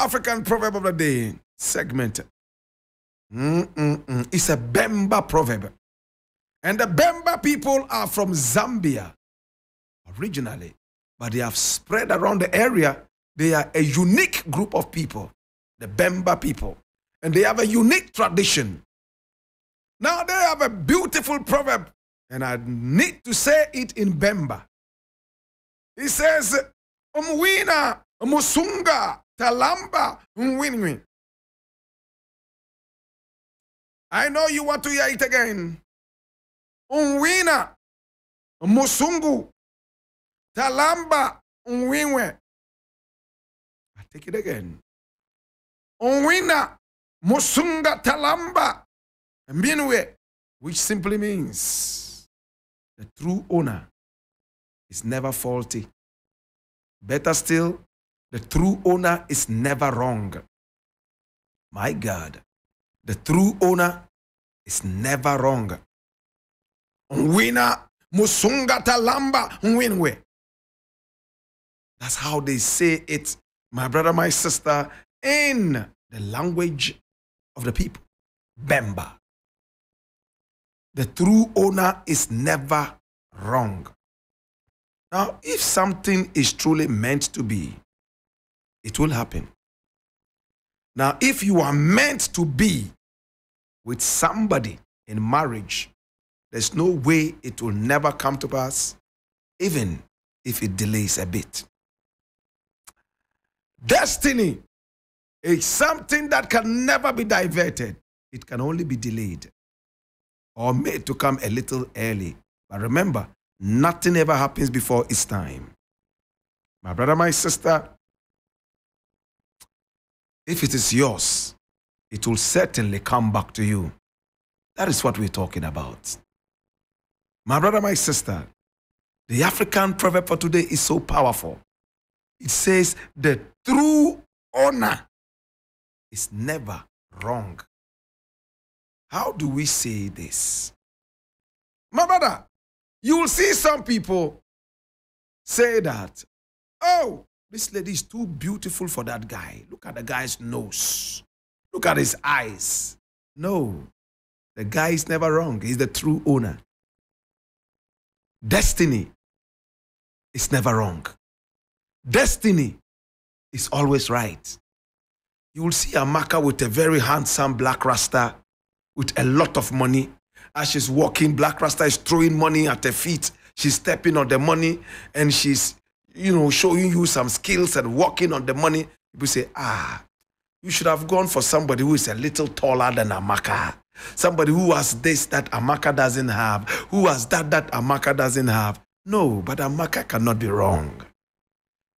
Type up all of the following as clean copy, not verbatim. African proverb of the day segment. It's a Bemba proverb. And the Bemba people are from Zambia originally, but they have spread around the area. They are a unique group of people, the Bemba people, and they have a unique tradition. Now they have a beautiful proverb, and I need to say it in Bemba. It says, Omwina Musunga Talamba Minwe. I know you want to hear it again. Omwina Musungu Talamba Minwe. I take it again. Omwina Musunga Talamba Minwe, which simply means the true owner is never faulty. Better still, the true owner is never wrong. My God, the true owner is never wrong. Unwina musungu talamba minwe. That's how they say it, my brother, my sister, in the language of the people, Bemba. The true owner is never wrong. Now, if something is truly meant to be, it will happen. Now, if you are meant to be with somebody in marriage, there's no way it will never come to pass, even if it delays a bit. Destiny is something that can never be diverted. It can only be delayed or made to come a little early. But remember, nothing ever happens before its time. My brother, my sister, if it is yours, it will certainly come back to you. That is what we're talking about. My brother, my sister, the African proverb for today is so powerful. It says, the true owner is never wrong. How do we say this? My brother, you will see some people say that, oh, this lady is too beautiful for that guy. Look at the guy's nose. Look at his eyes. No, the guy is never wrong. He's the true owner. Destiny is never wrong. Destiny is always right. You will see Amaka with a very handsome black rasta with a lot of money. As she's walking, black rasta is throwing money at her feet. She's stepping on the money and she's, you know, showing you some skills and walking on the money. People say, ah, you should have gone for somebody who is a little taller than Amaka. Somebody who has this that Amaka doesn't have. Who has that Amaka doesn't have. No, but Amaka cannot be wrong.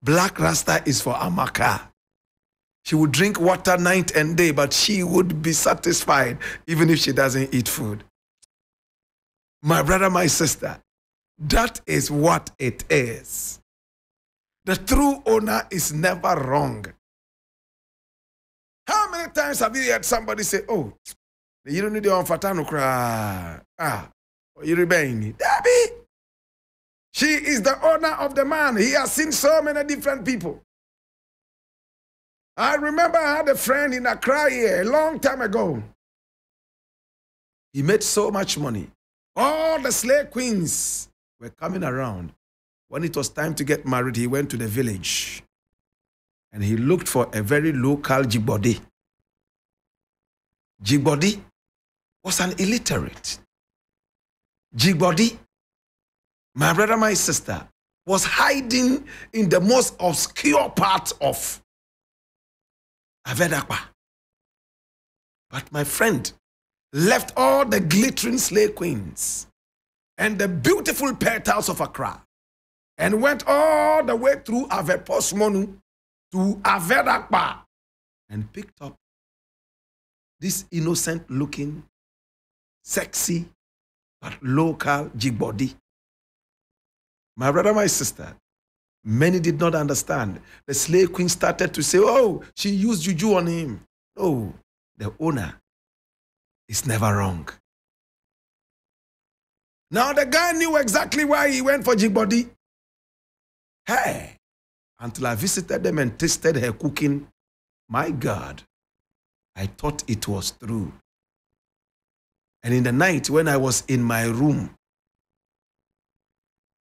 Black Rasta is for Amaka. She would drink water night and day, but she would be satisfied even if she doesn't eat food. My brother, my sister, that is what it is. The true owner is never wrong. How many times have you heard somebody say, oh, you don't need your own fatano cry. Ah, you rebelling. Debbie, she is the owner of the man. He has seen so many different people. I remember I had a friend in Accra here a long time ago. He made so much money. All the slave queens were coming around. When it was time to get married, he went to the village and he looked for a very local Jibodi. Jibodi was an illiterate. Jibodi, my brother, my sister, was hiding in the most obscure part of Avedakpa. But my friend left all the glittering slave queens and the beautiful petals of Accra, and went all the way through Aveposmonu to Avedakpa and picked up this innocent-looking, sexy, but local Jibodi. My brother, my sister, many did not understand. The slave queen started to say, oh, she used juju on him. No, the owner is never wrong. Now, the guy knew exactly why he went for Jibodi. Hey, until I visited them and tasted her cooking, My God, I thought it was through. And in the night when I was in my room,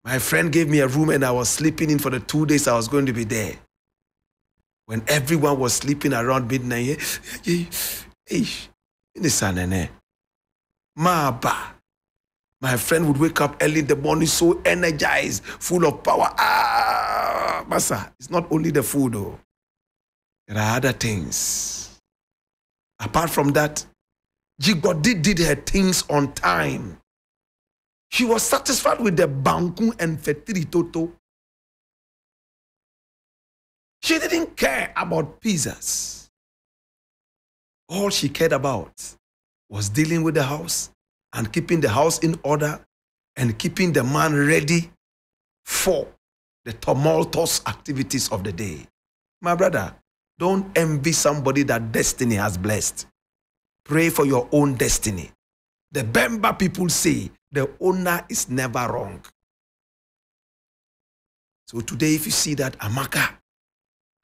my friend gave me a room and I was sleeping in for the 2 days I was going to be there. When everyone was sleeping around midnight, my friend would wake up early in the morning, so energized, full of power. Ah, Masa, it's not only the food, though. There are other things. Apart from that, Jigodi did her things on time. She was satisfied with the bankun and fetiri toto. She didn't care about pizzas. All she cared about was dealing with the house and keeping the house in order and keeping the man ready for the tumultuous activities of the day. My brother, don't envy somebody that destiny has blessed. Pray for your own destiny. The Bemba people say the owner is never wrong. So today, if you see that Amaka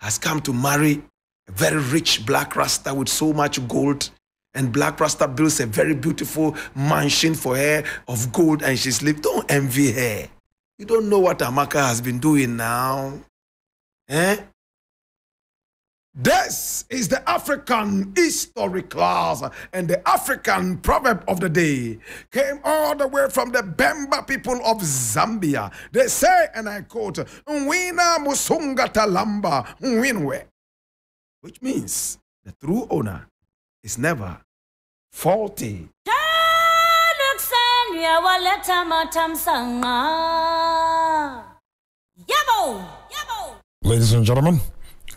has come to marry a very rich black Rasta with so much gold, and black Rasta builds a very beautiful mansion for her of gold and she sleeps, don't envy her. You don't know what Amaka has been doing now. Eh? This is the African history class, and the African proverb of the day came all the way from the Bemba people of Zambia. They say, and I quote, Unwina musungu talamba minwe, which means the true owner is never faulty. Ladies and gentlemen,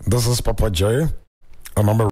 this is Papa Jay, and I'm a